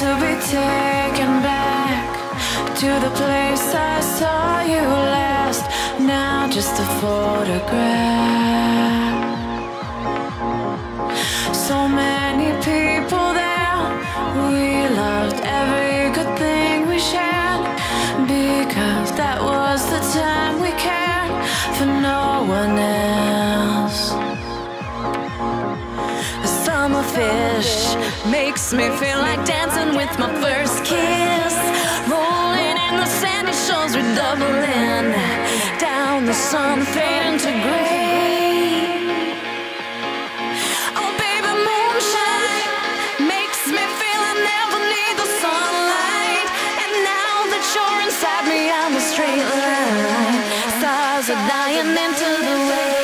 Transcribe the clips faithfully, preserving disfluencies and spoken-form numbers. to be taken back to the place I saw you last. Now just a photograph. So many people there, we loved every good thing we shared, because that was the time we cared for no one else. Summer fish makes me feel like dancing with my first kiss. Rolling in the sandy shores, we're doubling down, the sun fading to gray. Oh baby, moonshine makes me feel I never need the sunlight. And now that you're inside me, I'm a straight line. Stars are dying into the rain.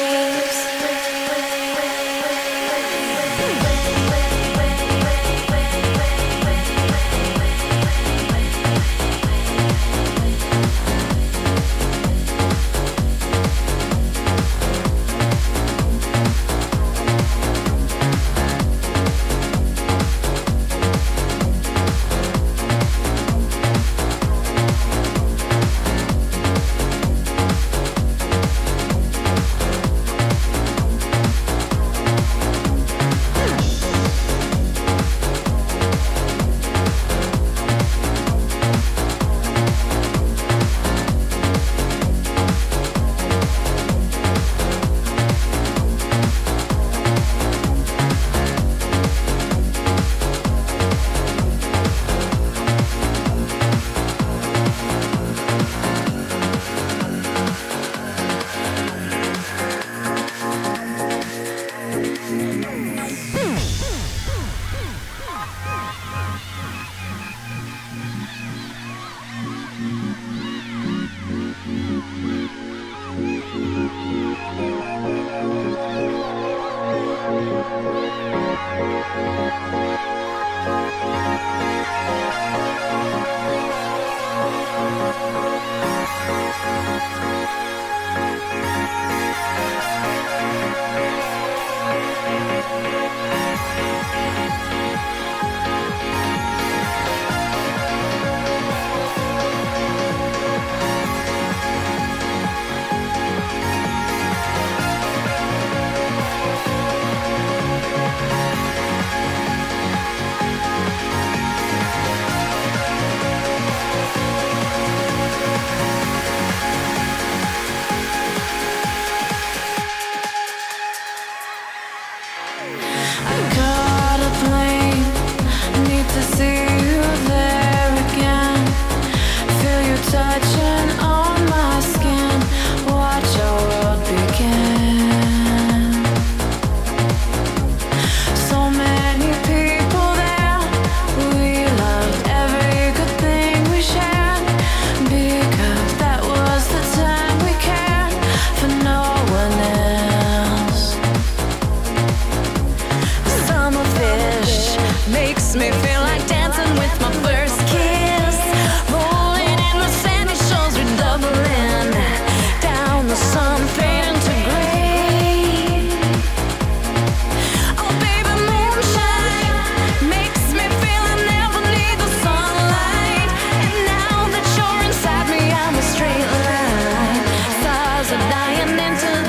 Dying into